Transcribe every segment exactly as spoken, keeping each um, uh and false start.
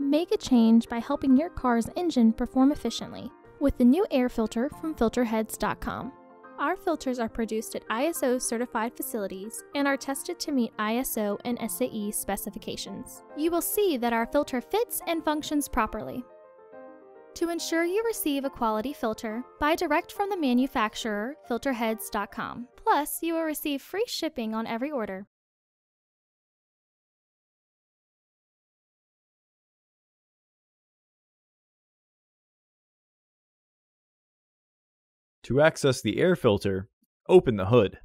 Make a change by helping your car's engine perform efficiently with the new air filter from filter heads dot com. Our filters are produced at I S O certified facilities and are tested to meet I S O and S A E specifications. You will see that our filter fits and functions properly. To ensure you receive a quality filter, buy direct from the manufacturer, filter heads dot com. Plus, you will receive free shipping on every order. To access the air filter, open the hood.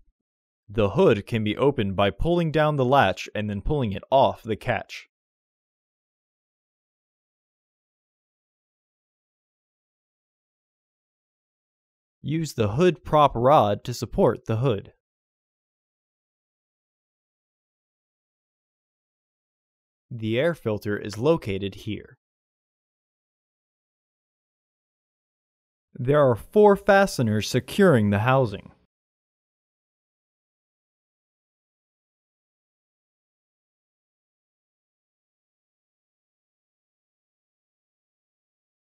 The hood can be opened by pulling down the latch and then pulling it off the catch. Use the hood prop rod to support the hood. The air filter is located here. There are four fasteners securing the housing.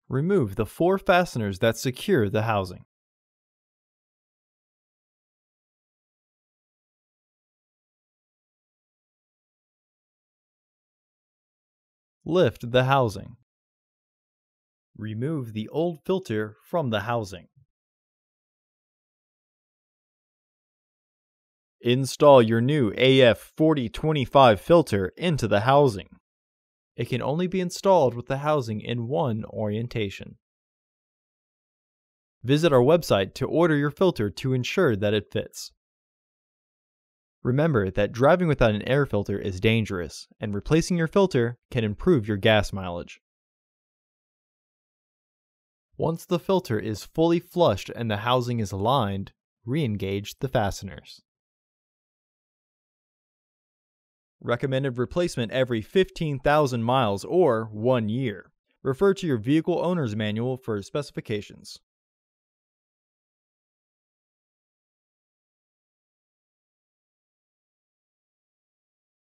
Remove the four fasteners that secure the housing. Lift the housing. Remove the old filter from the housing. Install your new A F forty twenty-five filter into the housing. It can only be installed with the housing in one orientation. Visit our website to order your filter to ensure that it fits. Remember that driving without an air filter is dangerous, and replacing your filter can improve your gas mileage. Once the filter is fully flushed and the housing is aligned, re-engage the fasteners. Recommended replacement every fifteen thousand miles or one year. Refer to your vehicle owner's manual for specifications.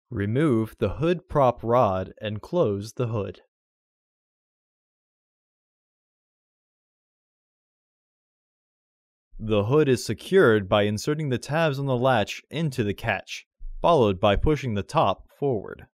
Remove the hood prop rod and close the hood. The hood is secured by inserting the tabs on the latch into the catch, followed by pushing the top forward.